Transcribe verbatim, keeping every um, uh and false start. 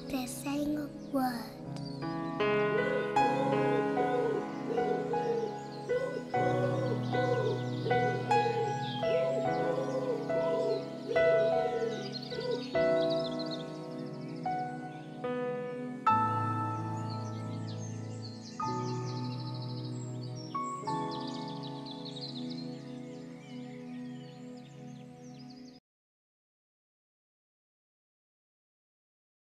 like they're saying a word.